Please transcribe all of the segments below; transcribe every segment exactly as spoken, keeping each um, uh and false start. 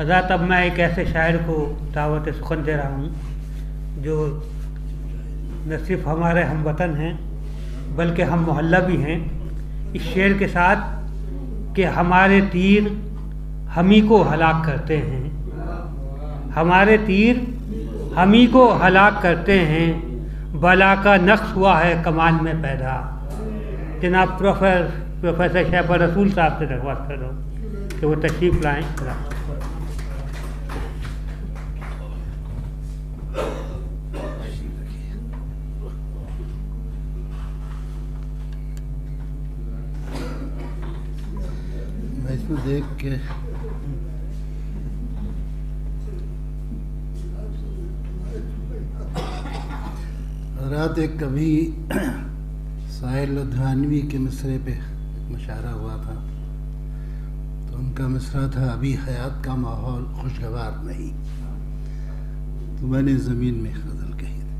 हज़रात, अब मैं एक ऐसे शायर को दावत सुखन दे रहा हूँ जो न सिर्फ हमारे हम वतन हैं बल्कि हम मोहल्ला भी हैं। इस शेर के साथ कि हमारे तीर हम ही को हलाक करते हैं, हमारे तीर हम ही को हलाक करते हैं, बला का नक्श हुआ है कमान में पैदा। जनाब प्रोफेसर प्रोफेसर शहपर रसूल साहब से दरख्वास्त कर रहा हूँ कि वो तशरीफ़ लाएँ। मैं इसको देख के रात एक कभी साहिर लुधियानवी के मिसरे पे मुशायरा हुआ था, तो उनका मिसरा था अभी हयात का माहौल खुशगवार नहीं। तो मैंने ज़मीन में गज़ल कही थी,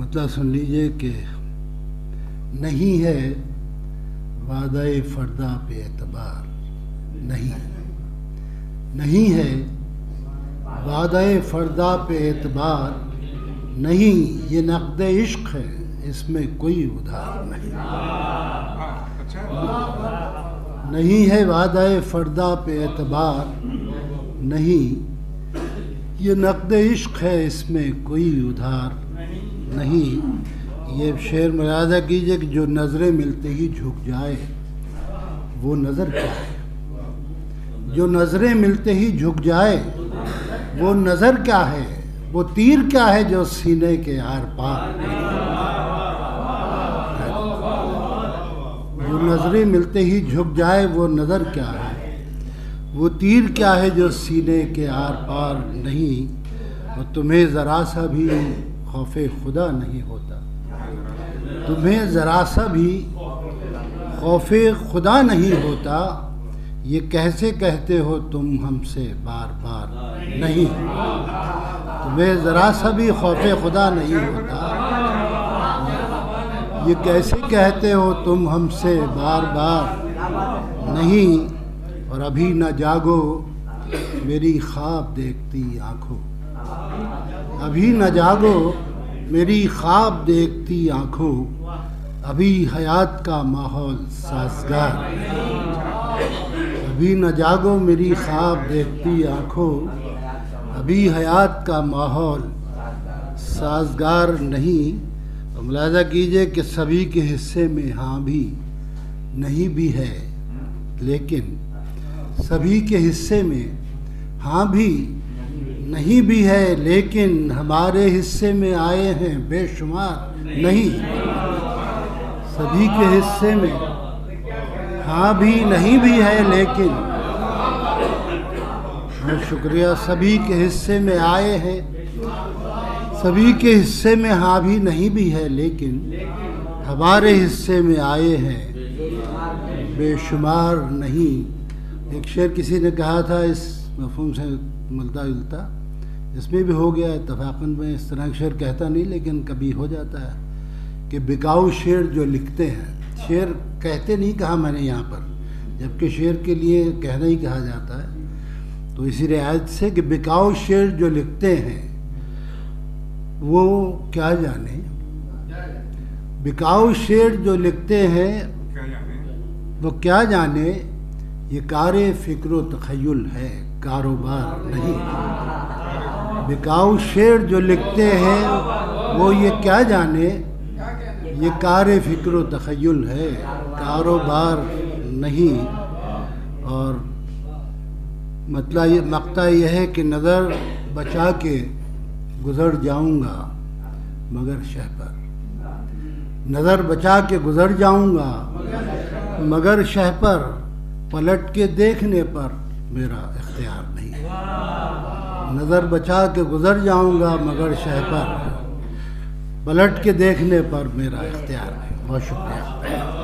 मतलब सुन लीजिए कि नहीं है वादाए फरदा पे एतबार, नहीं नहीं है वादाए फरदा पे एतबार, नहीं ये नक़्दे इश्क़ है इसमें कोई उधार नहीं। नहीं है वादाए फरदा पे एतबार, नहीं ये नक़्दे इश्क़ है इसमें कोई उधार नहीं। ये शेर मुरादा कीजिए कि जो नज़रें मिलते ही झुक जाए वो नज़र क्या है, जो नज़रें मिलते ही झुक जाए वो नज़र क्या है, वो तीर क्या है जो सीने के आर पार। जो नज़रें मिलते ही झुक जाए वो नज़र क्या है, वो तीर क्या है जो सीने के आर पार। नहीं और तुम्हें ज़रा सा भी खौफ़े खुदा नहीं होता, तुम्हें ज़रा सा भी खौफ़े खुदा नहीं होता, ये कैसे कहते हो तुम हमसे बार बार नहीं। तुम्हें ज़रा सा भी खौफ़े खुदा नहीं होता, ये कैसे कहते हो तुम हमसे बार बार नहीं। और अभी न जागो मेरी ख्वाब देखती आँखों, अभी न जागो मेरी ख्वाब देखती आँखों, अभी हयात का माहौल साजगार। अभी न जागो मेरी ख्वाब देखती आँखों, अभी हयात का माहौल साजगार नहीं। मुलाजा कीजिए कि सभी के हिस्से में हाँ भी नहीं भी है, लेकिन सभी के हिस्से में हाँ भी नहीं भी है, लेकिन हमारे हिस्से में आए हैं बेशुमार नहीं। सभी के हिस्से में हाँ भी नहीं भी है, लेकिन मैं शुक्रिया सभी के हिस्से में आए हैं, सभी के हिस्से में हाँ भी नहीं भी है, लेकिन हमारे हिस्से में आए हैं बेशुमार नहीं। एक शेर किसी ने कहा था इस मफ़हूम से मिलता जुलता, इसमें भी हो गया इत्तफाक़न में। इस तरह शेर कहता नहीं लेकिन कभी हो जाता है कि बिकाऊ शेर जो लिखते हैं, शेर कहते नहीं कहा मैंने यहाँ पर, जबकि शेर के लिए कहना ही कहा जाता है। तो इसी रियायत से कि बिकाऊ शेर जो लिखते हैं वो क्या जाने, बिकाऊ शेर जो लिखते हैं वो क्या जाने, ये कारे फ़िक्र तख़य्युल है कारोबार नहीं। बिकाऊ शेर जो लिखते हैं वो ये क्या जाने, ये कारे फ़िक्र तख़य्युल है कारोबार नहीं। और मतलब ये मक़ता यह है कि नज़र बचा के गुज़र जाऊंगा मगर शहपर, नज़र बचा के गुज़र जाऊंगा मगर शहपर, पलट के देखने पर मेरा इख्तियार नहीं है। नज़र बचा के गुज़र जाऊंगा मगर शहपर, पलट के देखने पर मेरा इख्तियार नहीं। बहुत शुक्रिया।